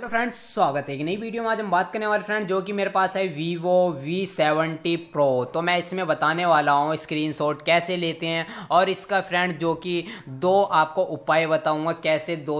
Hello friends, स्वागत है कि नई वीडियो में। आज हम बात करने वाले फ्रेंड जो कि मेरे पास है Vivo V17 Pro। तो मैं इसमें बताने वाला हूँ स्क्रीनशॉट कैसे लेते हैं और इसका फ्रेंड जो कि दो आपको उपाय बताऊँगा कैसे दो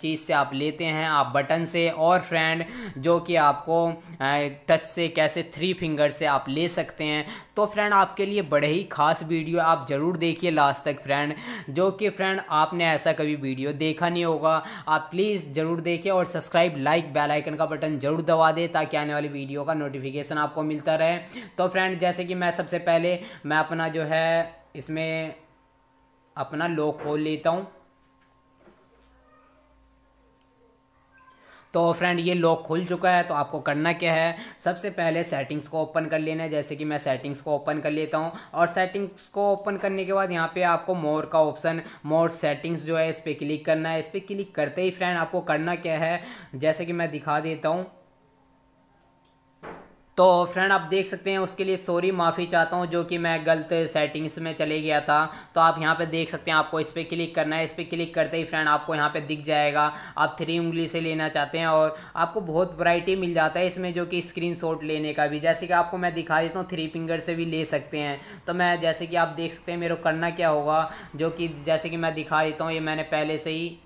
चीज़ से आप लेते हैं, आप बटन से और फ्रेंड जो कि आपको टच से कैसे 3 फिंगर से आप ले सकते हैं। तो फ्रेंड आपके लिए बड़े ही खास वीडियो, आप ज़रूर देखिए लास्ट तक फ्रेंड, जो कि फ्रेंड आपने ऐसा कभी वीडियो देखा नहीं होगा। आप प्लीज़ ज़रूर देखिए और सब्सक्राइब, लाइक, बेल आइकन का बटन जरूर दबा दे ताकि आने वाली वीडियो का नोटिफिकेशन आपको मिलता रहे। तो फ्रेंड जैसे कि मैं सबसे पहले मैं अपना जो है इसमें अपना लॉक खोल लेता हूं। तो फ्रेंड ये लॉक खुल चुका है। तो आपको करना क्या है, सबसे पहले सेटिंग्स को ओपन कर लेना है। जैसे कि मैं सेटिंग्स को ओपन कर लेता हूं और सेटिंग्स को ओपन करने के बाद यहाँ पे आपको मोर का ऑप्शन, मोर सेटिंग्स जो है इस पर क्लिक करना है। इस पर क्लिक करते ही फ्रेंड आपको करना क्या है, जैसे कि मैं दिखा देता हूँ। तो फ्रेंड आप देख सकते हैं, उसके लिए सॉरी, माफ़ी चाहता हूं जो कि मैं गलत सेटिंग्स में चले गया था। तो आप यहां पे देख सकते हैं, आपको इस पर क्लिक करना है। इस पर क्लिक करते ही फ्रेंड आपको यहां पे दिख जाएगा आप 3 उंगली से लेना चाहते हैं और आपको बहुत वैरायटी मिल जाता है इसमें जो कि स्क्रीनशॉट लेने का भी। जैसे कि आपको मैं दिखा देता हूँ 3 फिंगर से भी ले सकते हैं। तो मैं जैसे कि आप देख सकते हैं मेरे को करना क्या होगा, जो कि जैसे कि मैं दिखा देता हूँ, ये मैंने पहले से ही।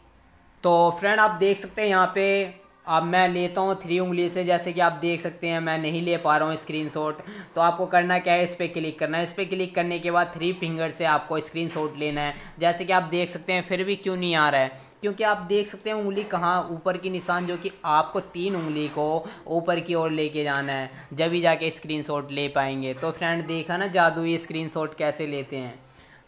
तो फ्रेंड आप देख सकते हैं यहाँ पे अब मैं लेता हूँ 3 उंगली से। जैसे कि आप देख सकते हैं मैं नहीं ले पा रहा हूँ स्क्रीनशॉट। तो आपको करना क्या है, इस पर क्लिक करना है। इस पर क्लिक करने के बाद 3 फिंगर से आपको स्क्रीनशॉट लेना है। जैसे कि आप देख सकते हैं फिर भी क्यों नहीं आ रहा है, क्योंकि आप देख सकते हैं उंगली कहाँ, ऊपर की निशान, जो कि आपको 3 उंगली को ऊपर की ओर लेके जाना है, जब ही जाके स्क्रीनशॉट ले पाएंगे। तो फ्रेंड देखा ना जादू, ये स्क्रीनशॉट कैसे लेते हैं।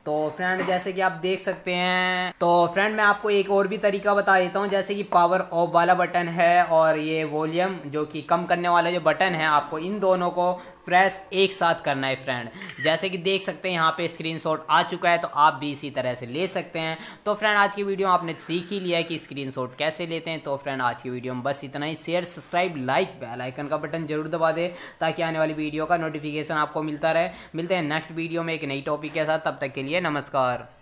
तो फ्रेंड जैसे कि आप देख सकते हैं, तो फ्रेंड मैं आपको एक और भी तरीका बता देता हूं। जैसे कि पावर ऑफ वाला बटन है और ये वॉल्यूम जो कि कम करने वाला जो बटन है, आपको इन दोनों को प्रेस एक साथ करना है फ्रेंड। जैसे कि देख सकते हैं यहाँ पे स्क्रीनशॉट आ चुका है। तो आप भी इसी तरह से ले सकते हैं। तो फ्रेंड आज की वीडियो आपने सीख ही लिया है कि स्क्रीनशॉट कैसे लेते हैं। तो फ्रेंड आज की वीडियो में बस इतना ही। Share, subscribe, like, bell icon का बटन जरूर दबा दे ताकि आने वाली वीडियो का नोटिफिकेशन आपको मिलता रहे। मिलते हैं नेक्स्ट वीडियो में एक नई टॉपिक के साथ। तब तक के लिए नमस्कार।